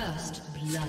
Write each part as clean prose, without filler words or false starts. First blood.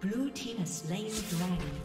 Blue team has slain the dragon.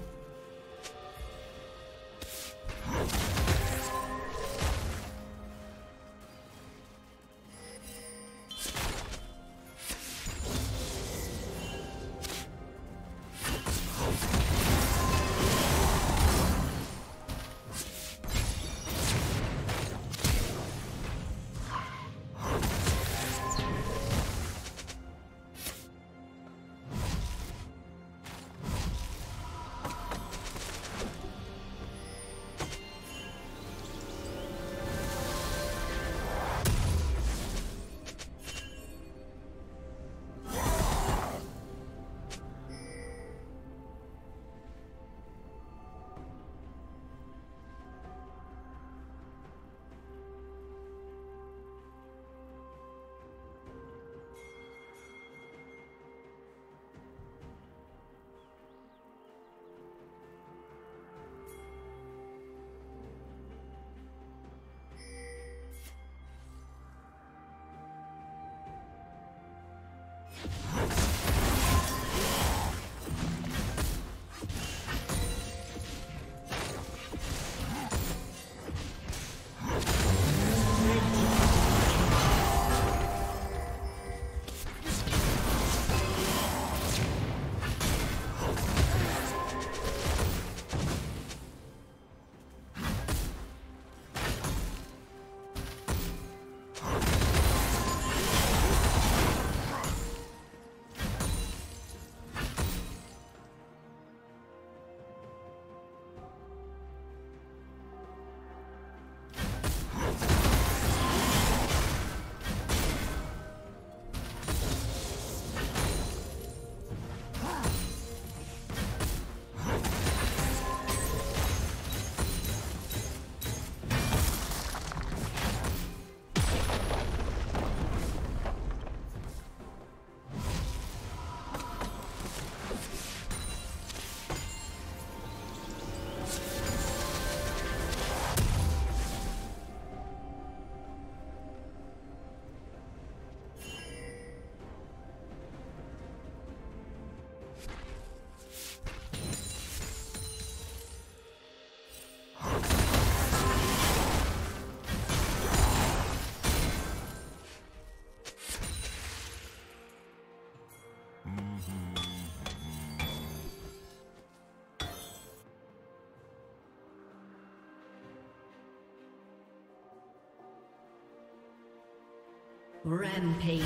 Rampage.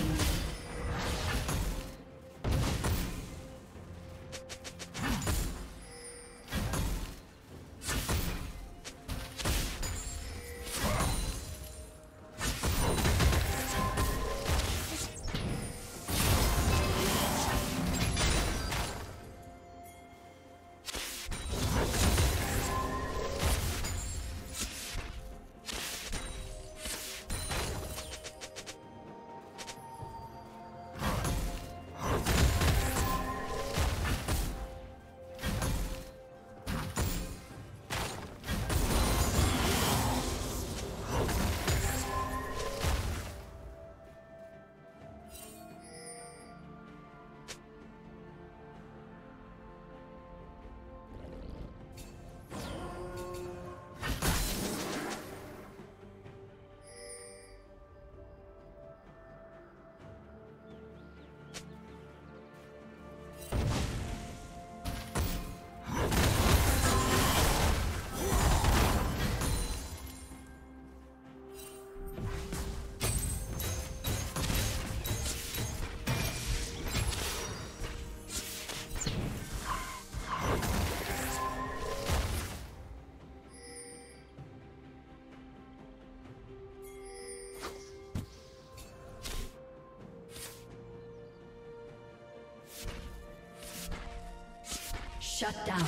Shut down.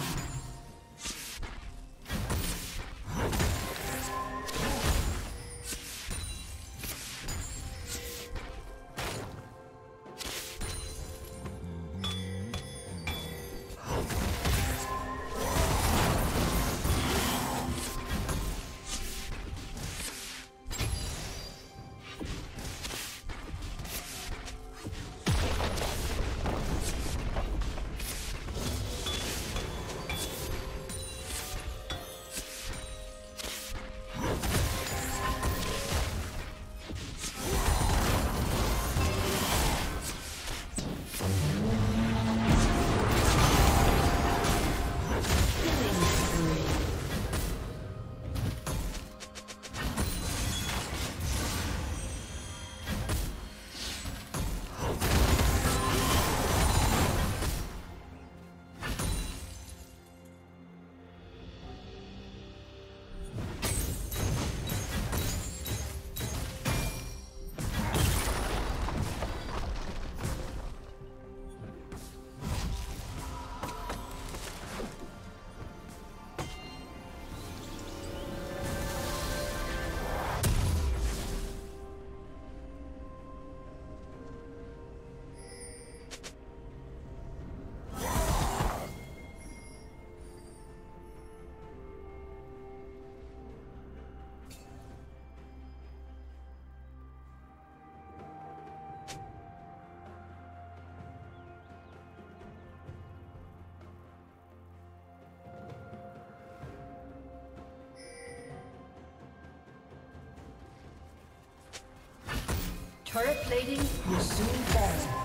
Turret plating will soon fall.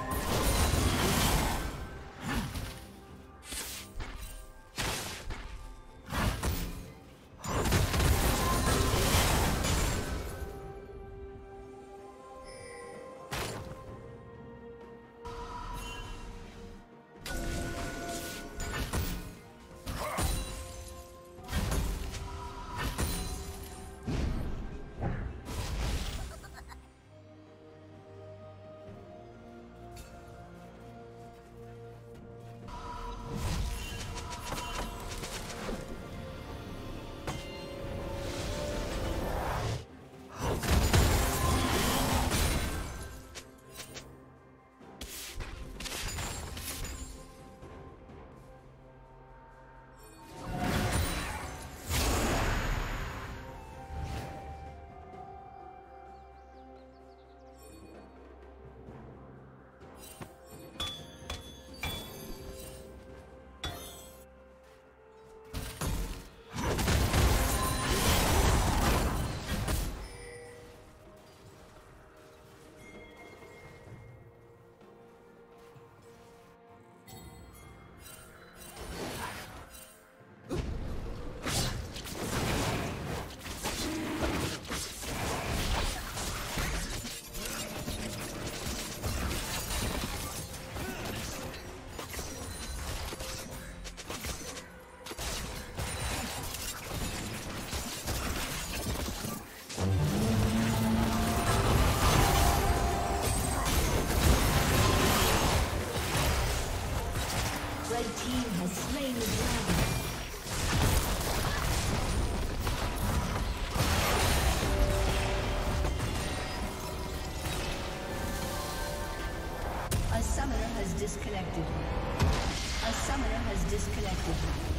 disconnected. A summoner has disconnected.